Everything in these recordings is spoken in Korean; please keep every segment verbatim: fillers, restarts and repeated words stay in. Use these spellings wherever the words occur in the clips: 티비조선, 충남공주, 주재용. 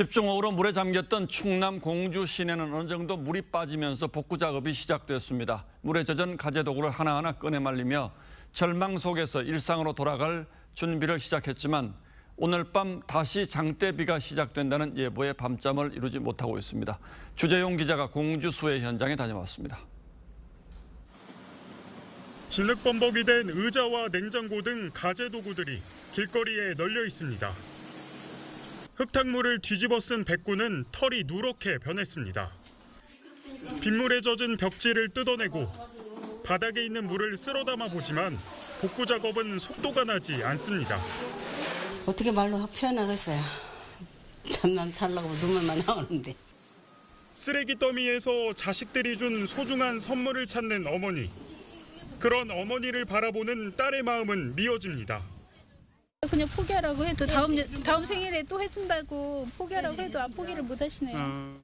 집중호우로 물에 잠겼던 충남 공주 시내는 어느 정도 물이 빠지면서 복구 작업이 시작됐습니다. 물에 젖은 가재도구를 하나하나 꺼내 말리며 절망 속에서 일상으로 돌아갈 준비를 시작했지만 오늘 밤 다시 장대비가 시작된다는 예보에 밤잠을 이루지 못하고 있습니다. 주재용 기자가 공주 수해 현장에 다녀왔습니다. 진흙범벅이 된 의자와 냉장고 등 가재도구들이 길거리에 널려 있습니다. 흙탕물을 뒤집어 쓴 백구는 털이 누렇게 변했습니다. 빗물에 젖은 벽지를 뜯어내고 바닥에 있는 물을 쓸어 담아보지만 복구 작업은 속도가 나지 않습니다. 어떻게 말로 표현하겠어요. 잠만 자려고 눈물만 나오는데. 쓰레기 더미에서 자식들이 준 소중한 선물을 찾는 어머니. 그런 어머니를 바라보는 딸의 마음은 미어집니다. 그냥 포기하라고 해도 다음 다음 생일에 또 해준다고 포기하라고 해도 안 포기를 못 하시네요. 아.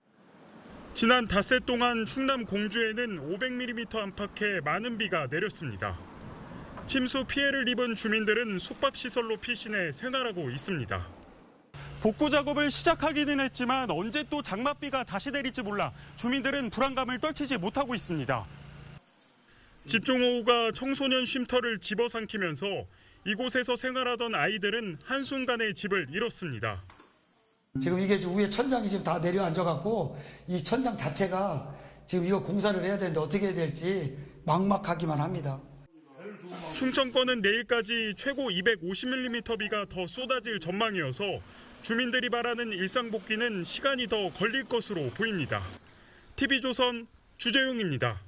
지난 닷새 동안 충남 공주에는 오백 밀리미터 안팎의 많은 비가 내렸습니다. 침수 피해를 입은 주민들은 숙박시설로 피신해 생활하고 있습니다. 복구 작업을 시작하기는 했지만 언제 또 장맛비가 다시 내릴지 몰라 주민들은 불안감을 떨치지 못하고 있습니다. 집중호우가 청소년 쉼터를 집어삼키면서 이곳에서 생활하던 아이들은 한순간에 집을 잃었습니다. 지금 이게 위에 천장이 지금 다 내려앉아 갖고 이 천장 자체가 지금 이거 공사를 해야 되는데 어떻게 해야 될지 막막하기만 합니다. 충청권은 내일까지 최고 이백오십 밀리미터 비가 더 쏟아질 전망이어서 주민들이 바라는 일상 복귀는 시간이 더 걸릴 것으로 보입니다. 티비조선 주재용입니다.